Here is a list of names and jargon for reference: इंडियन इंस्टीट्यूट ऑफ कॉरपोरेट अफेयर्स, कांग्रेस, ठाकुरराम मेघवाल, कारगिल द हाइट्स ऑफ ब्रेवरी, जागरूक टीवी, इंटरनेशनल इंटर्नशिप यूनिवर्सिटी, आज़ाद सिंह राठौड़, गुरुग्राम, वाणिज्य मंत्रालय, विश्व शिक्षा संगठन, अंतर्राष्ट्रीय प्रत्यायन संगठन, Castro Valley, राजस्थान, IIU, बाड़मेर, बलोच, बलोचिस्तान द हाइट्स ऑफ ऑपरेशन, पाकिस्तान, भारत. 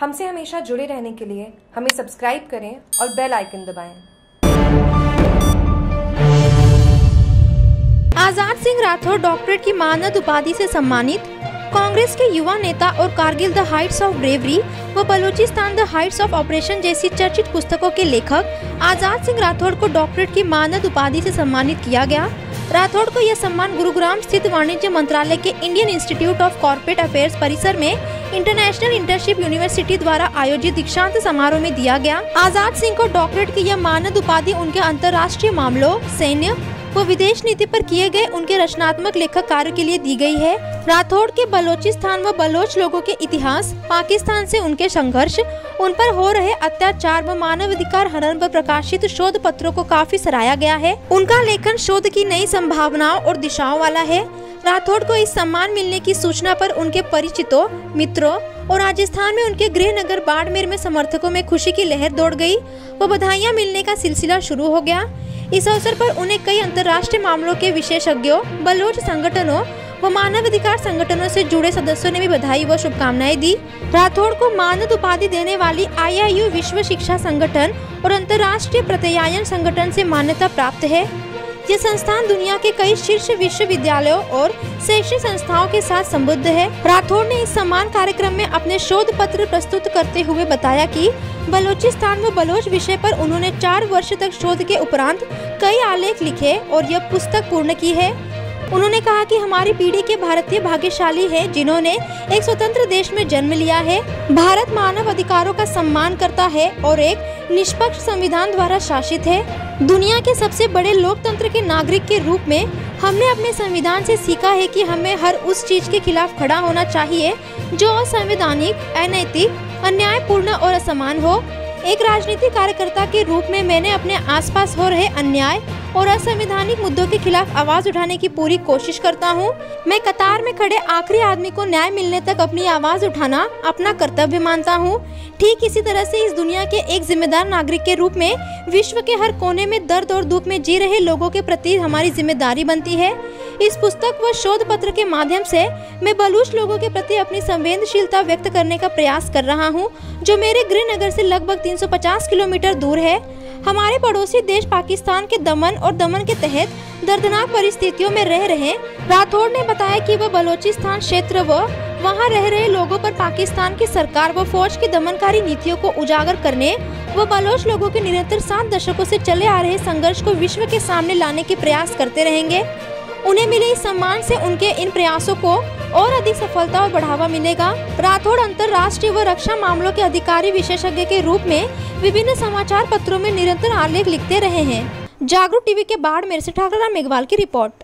हमसे हमेशा जुड़े रहने के लिए हमें सब्सक्राइब करें और बेल आइकन दबाएं। आज़ाद सिंह राठौड़ डॉक्टरेट की मानद उपाधि से सम्मानित कांग्रेस के युवा नेता और कारगिल द हाइट्स ऑफ ब्रेवरी व बलोचिस्तान द हाइट्स ऑफ ऑपरेशन जैसी चर्चित पुस्तकों के लेखक आज़ाद सिंह राठौड़ को डॉक्टरेट की मानद उपाधि से सम्मानित किया गया। राठौड़ को यह सम्मान गुरुग्राम स्थित वाणिज्य मंत्रालय के इंडियन इंस्टीट्यूट ऑफ कॉरपोरेट अफेयर्स परिसर में इंटरनेशनल इंटर्नशिप यूनिवर्सिटी द्वारा आयोजित दीक्षांत समारोह में दिया गया। आज़ाद सिंह को डॉक्टरेट की यह मानद उपाधि उनके अंतर्राष्ट्रीय मामलों, सैन्य व विदेश नीति पर किए गए उनके रचनात्मक लेखक कार्य के लिए दी गई है। राठौड़ के बलोचिस्तान व बलोच लोगों के इतिहास, पाकिस्तान से उनके संघर्ष, उन पर हो रहे अत्याचार व मानवाधिकार हनन पर प्रकाशित शोध पत्रों को काफी सराहा गया है। उनका लेखन शोध की नई संभावनाओं और दिशाओं वाला है। राठौड़ को इस सम्मान मिलने की सूचना पर उनके परिचितों, मित्रों और राजस्थान में उनके गृहनगर बाड़मेर में समर्थकों में खुशी की लहर दौड़ गयी व बधाइयाँ मिलने का सिलसिला शुरू हो गया। इस अवसर पर उन्हें कई अंतर्राष्ट्रीय मामलों के विशेषज्ञों, बलोच संगठनों व मानवाधिकार संगठनों से जुड़े सदस्यों ने भी बधाई व शुभकामनाएं दी। राठौड़ को मानद उपाधि देने वाली IIU विश्व शिक्षा संगठन और अंतर्राष्ट्रीय प्रत्यायन संगठन से मान्यता प्राप्त है। ये संस्थान दुनिया के कई शीर्ष विश्वविद्यालयों और शैक्षणिक संस्थाओं के साथ संबद्ध है। राठौड़ ने इस सम्मान कार्यक्रम में अपने शोध पत्र प्रस्तुत करते हुए बताया कि बलोचिस्तान में बलोच विषय पर उन्होंने 4 वर्ष तक शोध के उपरांत कई आलेख लिखे और यह पुस्तक पूर्ण की है। उन्होंने कहा कि हमारी पीढ़ी के भारतीय भाग्यशाली हैं जिन्होंने एक स्वतंत्र देश में जन्म लिया है। भारत मानव अधिकारों का सम्मान करता है और एक निष्पक्ष संविधान द्वारा शासित है। दुनिया के सबसे बड़े लोकतंत्र के नागरिक के रूप में हमने अपने संविधान से सीखा है कि हमें हर उस चीज के खिलाफ खड़ा होना चाहिए जो असंवैधानिक, अनैतिक, अन्यायपूर्ण और असमान हो। एक राजनीतिक कार्यकर्ता के रूप में मैंने अपने आसपास हो रहे अन्याय और असंवैधानिक मुद्दों के खिलाफ आवाज उठाने की पूरी कोशिश करता हूं। मैं कतार में खड़े आखिरी आदमी को न्याय मिलने तक अपनी आवाज उठाना अपना कर्तव्य मानता हूं। ठीक इसी तरह से इस दुनिया के एक जिम्मेदार नागरिक के रूप में विश्व के हर कोने में दर्द और दुख में जी रहे लोगों के प्रति हमारी जिम्मेदारी बनती है। इस पुस्तक व शोध पत्र के माध्यम से मैं बलूच लोगों के प्रति अपनी संवेदनशीलता व्यक्त करने का प्रयास कर रहा हूँ, जो मेरे गृहनगर से लगभग 350 किलोमीटर दूर है। हमारे पड़ोसी देश पाकिस्तान के दमन और दमन के तहत दर्दनाक परिस्थितियों में रह रहे राठौड़ ने बताया कि वह बलोचिस्तान क्षेत्र व वहां रह रहे लोगों पर पाकिस्तान की सरकार व फौज की दमनकारी नीतियों को उजागर करने व बलोच लोगों के निरंतर 7 दशकों से चले आ रहे संघर्ष को विश्व के सामने लाने के प्रयास करते रहेंगे। उन्हें मिले इस सम्मान से उनके इन प्रयासों को और अधिक सफलता और बढ़ावा मिलेगा। राठौड़ अंतर्राष्ट्रीय व रक्षा मामलों के अधिकारी विशेषज्ञ के रूप में विभिन्न समाचार पत्रों में निरंतर आलेख लिखते रहे हैं। जागरूक टीवी के बाड़मेर से ठाकुरराम मेघवाल की रिपोर्ट।